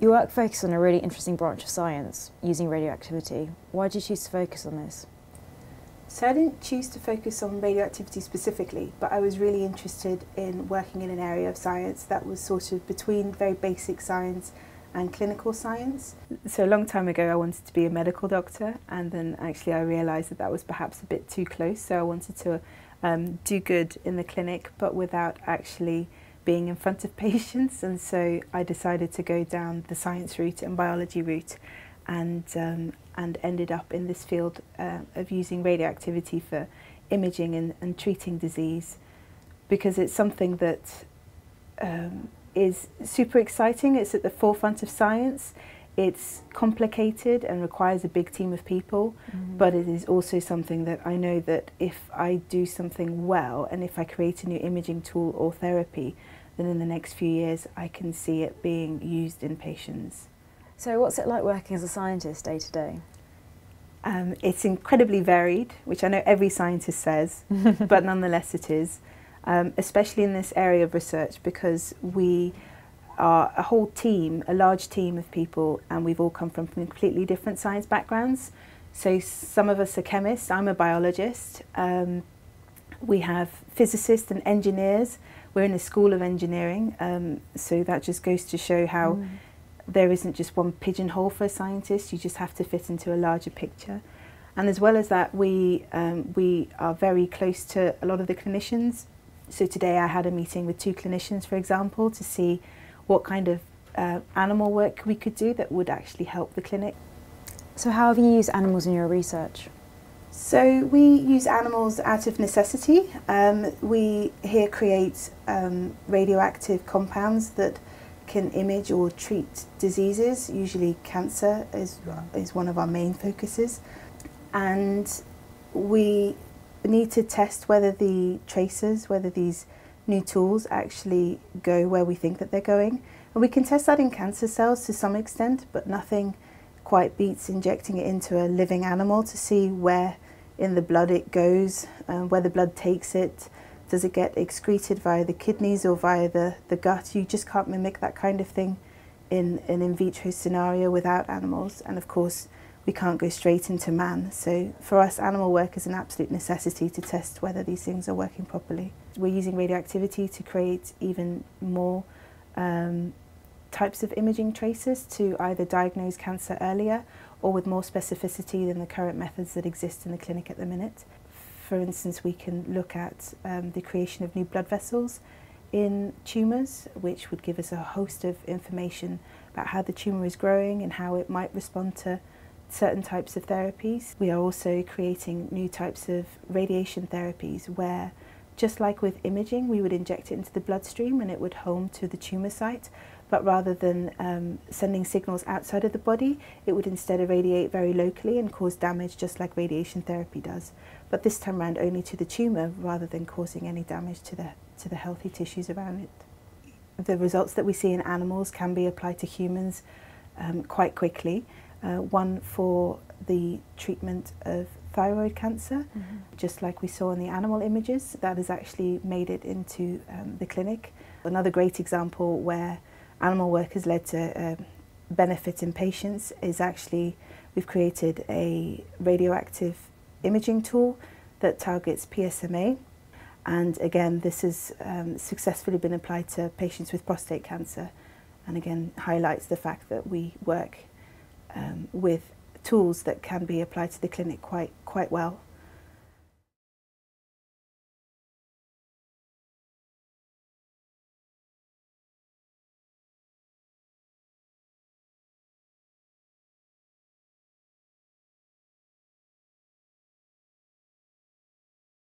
Your work focuses on a really interesting branch of science, using radioactivity. Why did you choose to focus on this? So I didn't choose to focus on radioactivity specifically, but I was really interested in working in an area of science that was sort of between very basic science and clinical science. So a long time ago I wanted to be a medical doctor, and then actually I realised that that was perhaps a bit too close, so I wanted to do good in the clinic but without actually being in front of patients, and so I decided to go down the science route and biology route, and ended up in this field of using radioactivity for imaging and treating disease, because it's something that is super exciting. It's at the forefront of science. It's complicated and requires a big team of people, but it is also something that I know that if I do something well and if I create a new imaging tool or therapy, then in the next few years I can see it being used in patients. So what's it like working as a scientist day to day? It's incredibly varied, which I know every scientist says, but nonetheless it is, especially in this area of research, because we are a whole team, a large team of people, and we've all come from completely different science backgrounds. So some of us are chemists, I'm a biologist, we have physicists and engineers, we're in a school of engineering, so that just goes to show how there isn't just one pigeonhole for a scientist, you just have to fit into a larger picture. And as well as that, we are very close to a lot of the clinicians. So today I had a meeting with two clinicians, for example, to see what kind of animal work we could do that would actually help the clinic. So how have you used animals in your research? So we use animals out of necessity. We here create radioactive compounds that can image or treat diseases. Usually cancer is one of our main focuses, and we need to test whether the tracers, whether these new tools actually go where we think that they're going. And we can test that in cancer cells to some extent, but nothing quite beats injecting it into a living animal to see where in the blood it goes, where the blood takes it. Does it get excreted via the kidneys or via the gut? You just can't mimic that kind of thing in an in vitro scenario without animals. And of course, we can't go straight into man. So for us, animal work is an absolute necessity to test whether these things are working properly. We're using radioactivity to create even more types of imaging tracers to either diagnose cancer earlier or with more specificity than the current methods that exist in the clinic at the minute. For instance, we can look at the creation of new blood vessels in tumours, which would give us a host of information about how the tumour is growing and how it might respond to certain types of therapies. We are also creating new types of radiation therapies where, just like with imaging, we would inject it into the bloodstream and it would home to the tumour site, but rather than sending signals outside of the body, it would instead irradiate very locally and cause damage, just like radiation therapy does. But this time around only to the tumour, rather than causing any damage to the healthy tissues around it. The results that we see in animals can be applied to humans quite quickly. One for the treatment of thyroid cancer, just like we saw in the animal images, that has actually made it into the clinic. Another great example where animal work has led to benefit in patients is actually we've created a radioactive imaging tool that targets PSMA, and again this has successfully been applied to patients with prostate cancer, and again highlights the fact that we work with tools that can be applied to the clinic quite well.